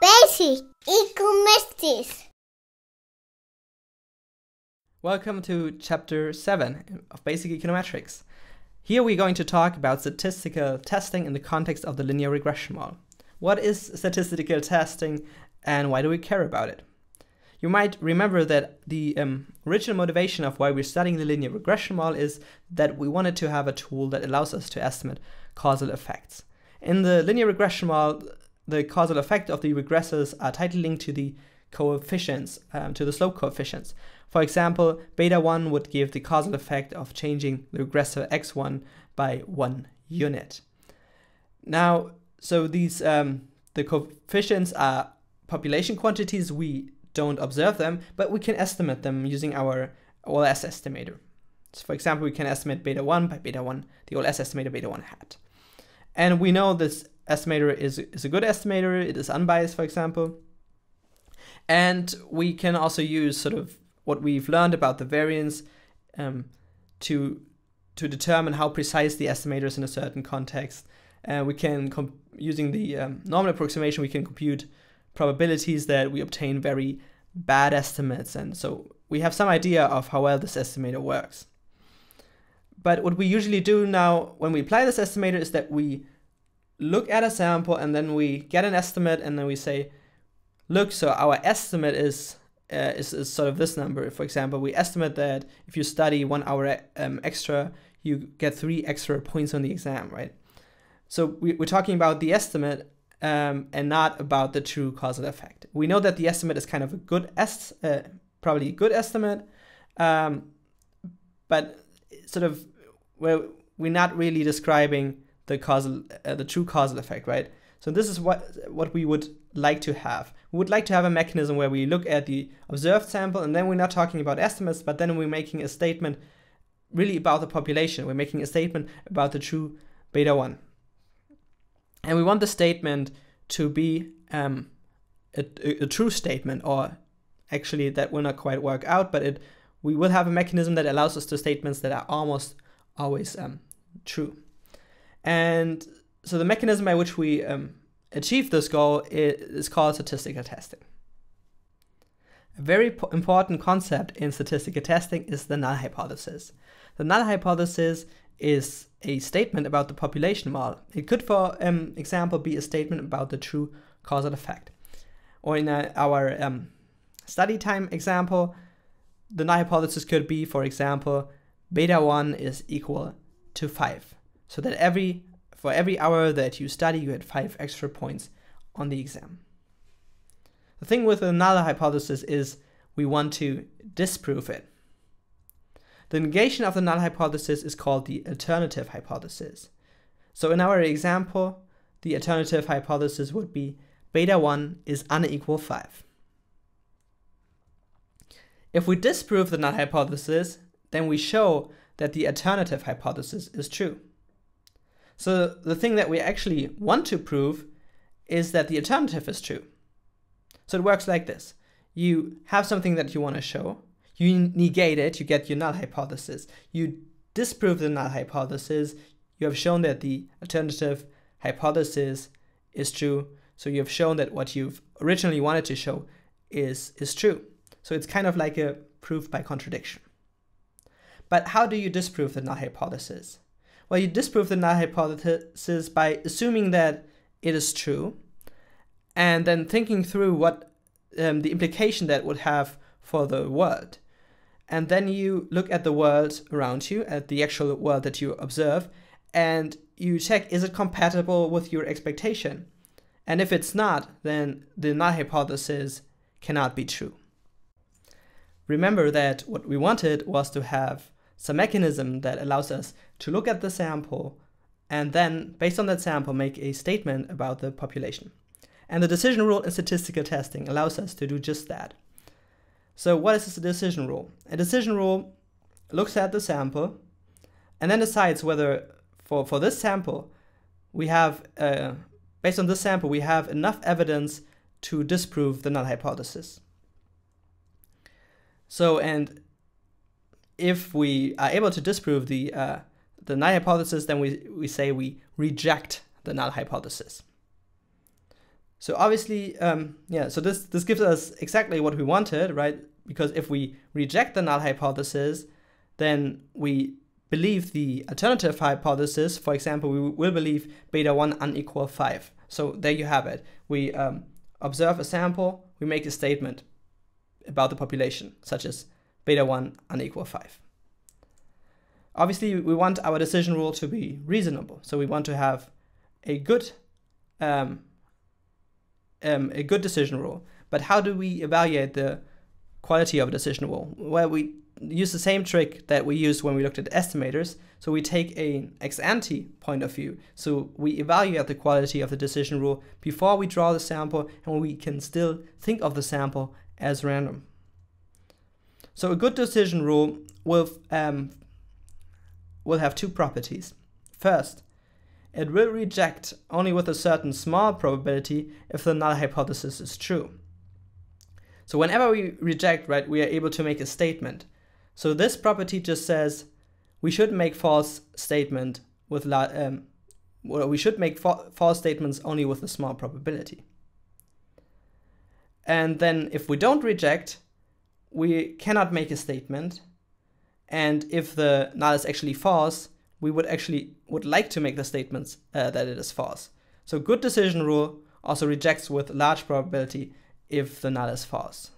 Basic Econometrics. Welcome to Chapter 7 of Basic Econometrics. Here we're going to talk about statistical testing in the context of the linear regression model. What is statistical testing and why do we care about it? You might remember that the original motivation of why we're studying the linear regression model is that we wanted to have a tool that allows us to estimate causal effects. In the linear regression model, the causal effect of the regressors are tightly linked to the coefficients, to the slope coefficients. For example, beta 1 would give the causal effect of changing the regressor x1 by 1 unit. Now, so these the coefficients are population quantities. We don't observe them, but we can estimate them using our OLS estimator. So for example, we can estimate beta 1 by beta 1, the OLS estimator beta 1 hat. And we know this estimator is a good estimator. It is unbiased, for example. And we can also use sort of what we've learned about the variance to determine how precise the estimator is in a certain context. We can, using the normal approximation, we can compute probabilities that we obtain very bad estimates. And so we have some idea of how well this estimator works. But what we usually do now when we apply this estimator is that we look at a sample and then we get an estimate and then we say, look, so our estimate is sort of this number. For example, we estimate that if you study 1 hour extra, you get 3 extra points on the exam, right? So we're talking about the estimate and not about the true causal effect. We know that the estimate is kind of a good probably a good estimate, but sort of where we're not really describing the causal, the true causal effect, right? So this is what we would like to have. We would like to have a mechanism where we look at the observed sample and then we're not talking about estimates, but then we're making a statement really about the population. We're making a statement about the true beta 1. And we want the statement to be a true statement, or actually that will not quite work out, but we will have a mechanism that allows us to statements that are almost always true. And so the mechanism by which we achieve this goal is called statistical testing. A very important concept in statistical testing is the null hypothesis. The null hypothesis is a statement about the population model. It could, for example, be a statement about the true causal effect. Or in our study time example, the null hypothesis could be, for example, beta 1 is equal to 5. So that for every hour that you study, you had 5 extra points on the exam. The thing with the null hypothesis is we want to disprove it. The negation of the null hypothesis is called the alternative hypothesis. So in our example, the alternative hypothesis would be beta 1 is unequal 5. If we disprove the null hypothesis, then we show that the alternative hypothesis is true. So the thing that we actually want to prove is that the alternative is true. So it works like this. You have something that you want to show. You negate it, you get your null hypothesis. You disprove the null hypothesis. You have shown that the alternative hypothesis is true. So you have shown that what you've originally wanted to show is true. So it's kind of like a proof by contradiction. But how do you disprove the null hypothesis? Well, you disprove the null hypothesis by assuming that it is true and then thinking through what the implication that would have for the world. And then you look at the world around you, at the actual world that you observe, and you check, is it compatible with your expectation? And if it's not, then the null hypothesis cannot be true. Remember that what we wanted was to have some mechanism that allows us to look at the sample and then, based on that sample, make a statement about the population. And the decision rule in statistical testing allows us to do just that. So what is a decision rule? A decision rule looks at the sample and then decides whether for this sample, we have, based on this sample, we have enough evidence to disprove the null hypothesis. So, and if we are able to disprove the null hypothesis, then we say we reject the null hypothesis. So obviously, so this gives us exactly what we wanted, right? Because if we reject the null hypothesis, then we believe the alternative hypothesis. For example, we will believe beta 1 unequal 5. So there you have it. We observe a sample, we make a statement about the population, such as beta 1 unequal 5. Obviously, we want our decision rule to be reasonable. So we want to have a good decision rule. But how do we evaluate the quality of a decision rule? Well, we use the same trick that we used when we looked at estimators. So we take an ex-ante point of view. So we evaluate the quality of the decision rule before we draw the sample, and we can still think of the sample as random. So a good decision rule will have two properties. First, it will reject only with a certain small probability if the null hypothesis is true. So whenever we reject, right, we are able to make a statement. So this property just says we should make false statement with false statements only with a small probability. And then if we don't reject, we cannot make a statement. And if the null is actually false, we would like to make the statements that it is false. So good decision rule also rejects with large probability if the null is false.